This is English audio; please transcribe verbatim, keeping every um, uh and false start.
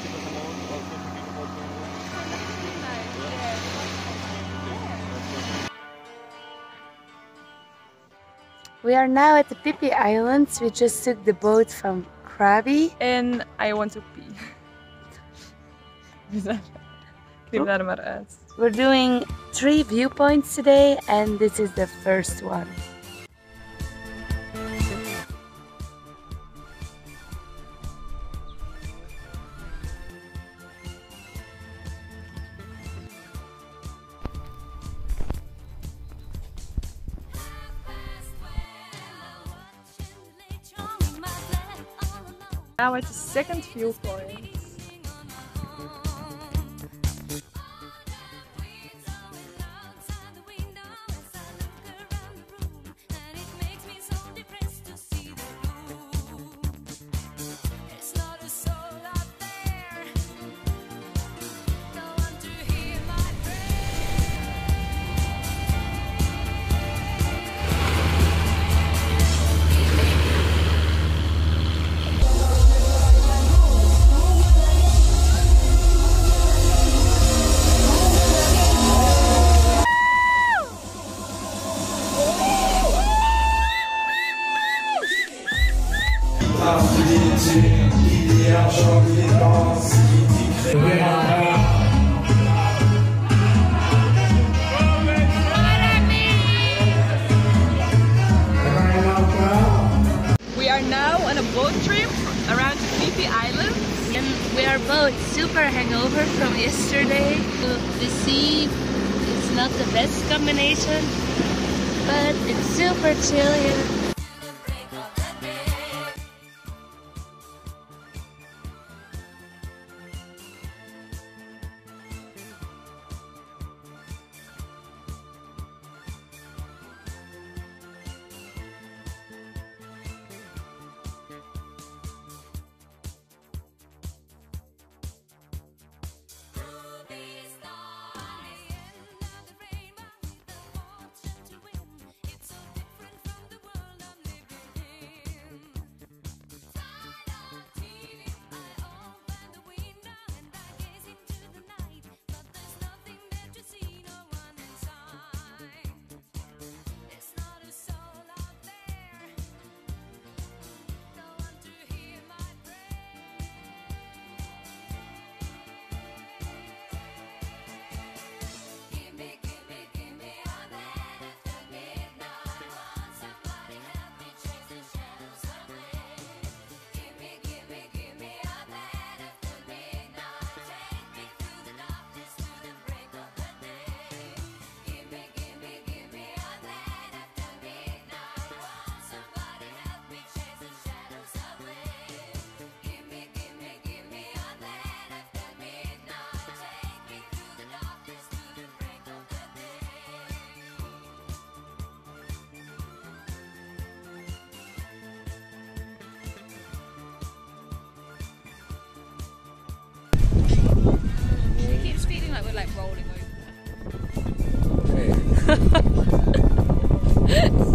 try because the mom also thinking about the yeah. We are now at the Phi Phi Islands. We just took the boat from Krabi. And I want to pee. We're doing three viewpoints today, and this is the first one. Now it's the second viewpoint. We are now on a boat trip around the Phi Phi Islands, and we are both super hangover from yesterday. The sea is not the best combination, but it's super chill here. We're like rolling over. Hey.